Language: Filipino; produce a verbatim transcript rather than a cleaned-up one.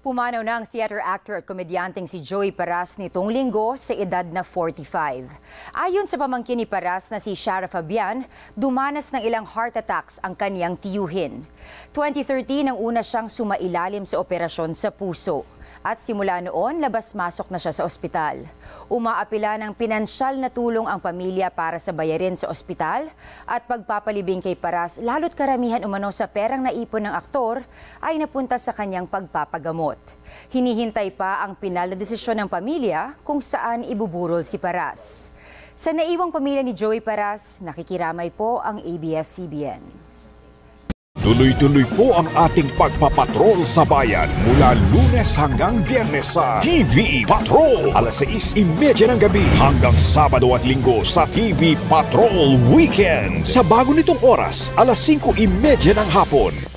Pumanaw na ang theater actor at komedyanteng si Joey Paras nitong linggo sa edad na forty-five. Ayon sa pamangkin ni Paras na si Shara Fabian, dumanas ng ilang heart attacks ang kaniyang tiyuhin. twenty thirteen nang una siyang sumailalim sa operasyon sa puso at simula noon labas-masok na siya sa ospital. Umaapila ng pinansyal na tulong ang pamilya para sa bayarin sa ospital at pagpapalibing kay Paras, lalo't karamihan umano sa perang naipon ng aktor ay napunta sa kanyang pagpapagamot. Hinihintay pa ang pinal na desisyon ng pamilya kung saan ibuburol si Paras. Sa naiwang pamilya ni Joey Paras, nakikiramay po ang A B S C B N. Tuloy-tuloy po ang ating pagpapatrol sa bayan mula Lunes hanggang Biyernes sa T V Patrol alas sais trenta ng gabi hanggang Sabado at Linggo sa T V Patrol Weekend. Sa bago nitong oras, alas singko trenta ng hapon.